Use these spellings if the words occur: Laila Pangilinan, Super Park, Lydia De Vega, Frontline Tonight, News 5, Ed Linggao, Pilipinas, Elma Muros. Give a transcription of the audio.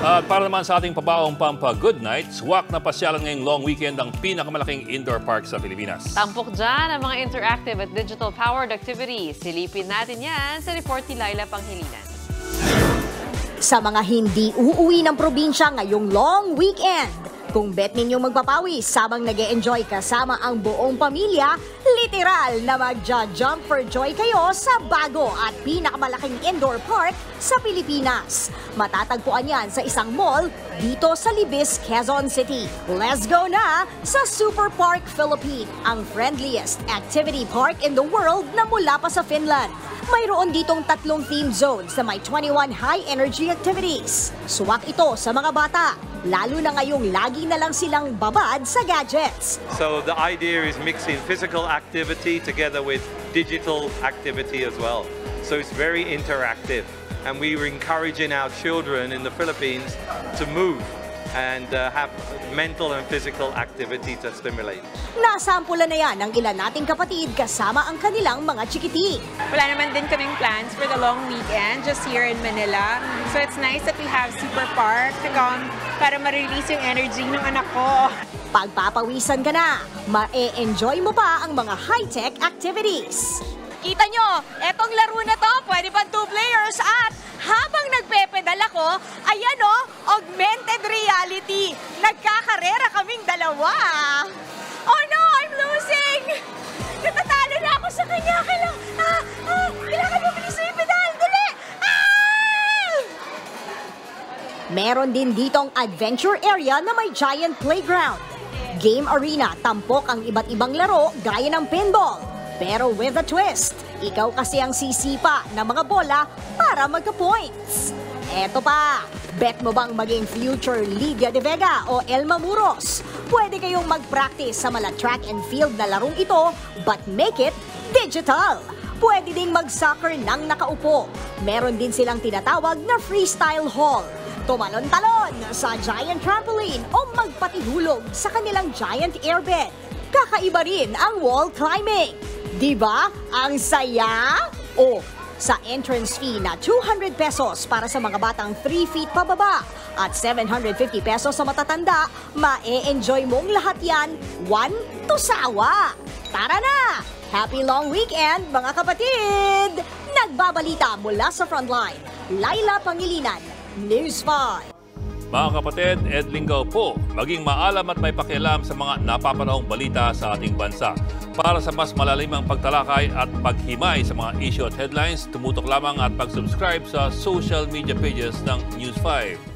At para naman sa ating pabaong pampa-good night, swak na pasyalan ngayong long weekend ang pinakamalaking indoor park sa Pilipinas. Tampok dyan ang mga interactive at digital-powered activities. Silipin natin yan sa report ni Laila Pangilinan. Sa mga hindi uuwi ng probinsya ngayong long weekend, kung bet ninyong magpapawis sabang nag-e-enjoy kasama ang buong pamilya, literal na magja-jump for joy kayo sa bago at pinakamalaking indoor park sa Pilipinas. Matatagpuan yan sa isang mall dito sa Libis, Quezon City. Let's go na sa Super Park Philippine, ang friendliest activity park in the world na mula pa sa Finland. Mayroon ditong tatlong theme zones na may 21 high-energy activities. Suwak ito sa mga bata, lalo na ngayong lagi na lang silang babad sa gadgets. So the idea is mixing physical activity together with digital activity as well. So it's very interactive. And we were encouraging our children in the Philippines to move and have mental and physical activity to stimulate. Nasampula na yan ng ilan nating kapatid kasama ang kanilang mga chikiti. Wala naman din kaming plans for the long weekend just here in Manila. So it's nice that we have Super Park to come para ma-release yung energy ng anak ko. Pagpapawisan ka na, ma-e-enjoy mo pa ang mga high-tech activities. Kita nyo, etong laro na to, pwede pang 2 players at habang nagpepedal ako, ayan o, augmented reality. Nagkakarera kaming dalawa. Oh no, I'm losing! Natatalo na ako sa kanya. Kailangan mo bilis yung pedal. Dali! Ah! Meron din ditong adventure area na may giant playground. Game arena, tampok ang iba't ibang laro gaya ng pinball. Pero with a twist, ikaw kasi ang sisipa ng mga bola para magka-points. Eto pa, bet mo bang maging future Lydia De Vega o Elma Muros? Pwede kayong mag-practice sa mga track and field na larong ito, but make it digital. Pwede ding mag-soccer ng nakaupo. Meron din silang tinatawag na freestyle hall. Tumalon-talon sa giant trampoline o magpatihulog sa kanilang giant airbed. Kakaiba rin ang wall climbing. Diba? Ang saya? O, sa entrance fee na 200 pesos para sa mga batang 3 feet pababa at 750 pesos sa matatanda, ma-e-enjoy mong lahat yan, one to sawa. Tara na! Happy long weekend, mga kapatid! Nagbabalita mula sa Frontline, Laila Pangilinan, News 5. Mga kapatid, Ed Linggao po, maging maalam at may pakialam sa mga napapanahong balita sa ating bansa. Para sa mas malalimang pagtalakay at paghimay sa mga issue at headlines, tumutok lamang at pag-subscribe sa social media pages ng News 5.